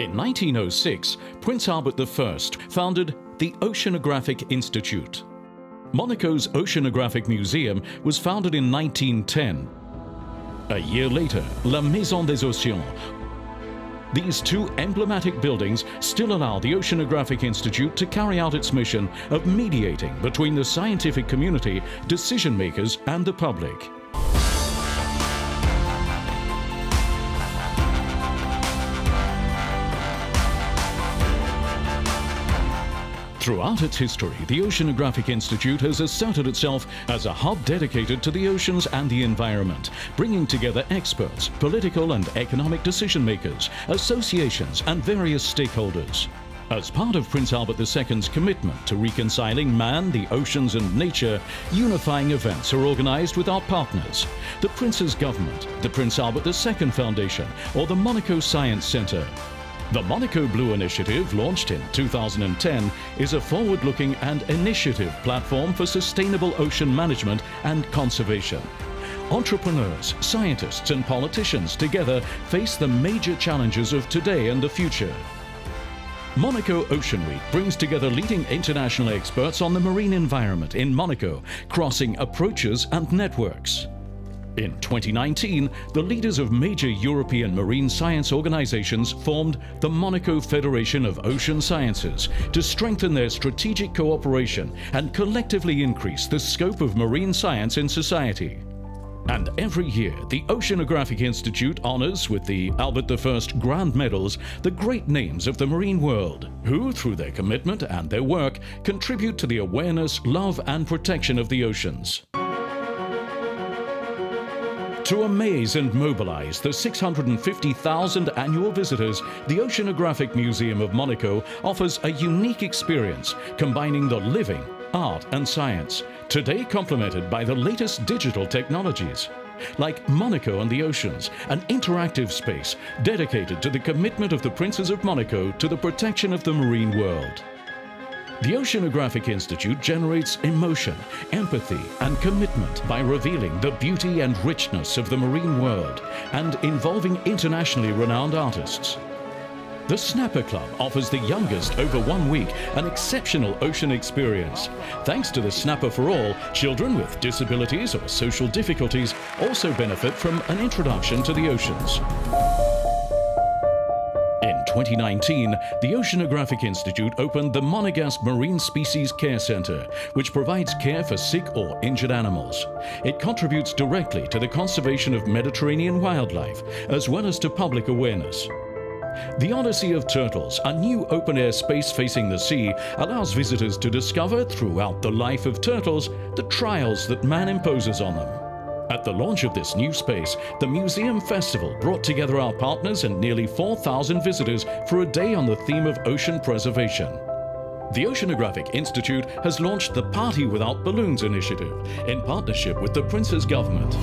In 1906, Prince Albert I founded the Oceanographic Institute. Monaco's Oceanographic Museum was founded in 1910. A year later, La Maison des Océans. These two emblematic buildings still allow the Oceanographic Institute to carry out its mission of mediating between the scientific community, decision makers, and the public. Throughout its history, the Oceanographic Institute has asserted itself as a hub dedicated to the oceans and the environment, bringing together experts, political and economic decision makers, associations and various stakeholders. As part of Prince Albert II's commitment to reconciling man, the oceans and nature, unifying events are organised with our partners, the Prince's government, the Prince Albert II Foundation or the Monaco Science Centre. The Monaco Blue Initiative, launched in 2010, is a forward-looking and initiative platform for sustainable ocean management and conservation. Entrepreneurs, scientists and politicians together face the major challenges of today and the future. Monaco Ocean Week brings together leading international experts on the marine environment in Monaco, crossing approaches and networks. In 2019, the leaders of major European marine science organizations formed the Monaco Federation of Ocean Sciences to strengthen their strategic cooperation and collectively increase the scope of marine science in society. And every year, the Oceanographic Institute honors with the Albert I Grand Medals the great names of the marine world, who, through their commitment and their work, contribute to the awareness, love and protection of the oceans. To amaze and mobilize the 650,000 annual visitors, the Oceanographic Museum of Monaco offers a unique experience combining the living, art and science, today complemented by the latest digital technologies. Like Monaco and the Oceans, an interactive space dedicated to the commitment of the Princes of Monaco to the protection of the marine world. The Oceanographic Institute generates emotion, empathy and commitment by revealing the beauty and richness of the marine world and involving internationally renowned artists. The Snapper Club offers the youngest over 1 week an exceptional ocean experience. Thanks to the Snapper for All, children with disabilities or social difficulties also benefit from an introduction to the oceans. In 2019, the Oceanographic Institute opened the Monegasque Marine Species Care Centre, which provides care for sick or injured animals. It contributes directly to the conservation of Mediterranean wildlife, as well as to public awareness. The Odyssey of Turtles, a new open-air space facing the sea, allows visitors to discover, throughout the life of turtles, the trials that man imposes on them. At the launch of this new space, the Museum Festival brought together our partners and nearly 4,000 visitors for a day on the theme of ocean preservation. The Oceanographic Institute has launched the Party Without Balloons initiative in partnership with the Prince's government.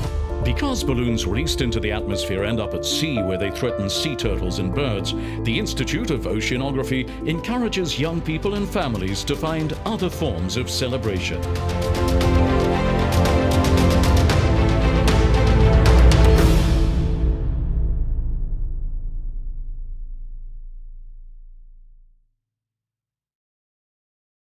Because balloons released into the atmosphere end up at sea where they threaten sea turtles and birds, the Institute of Oceanography encourages young people and families to find other forms of celebration.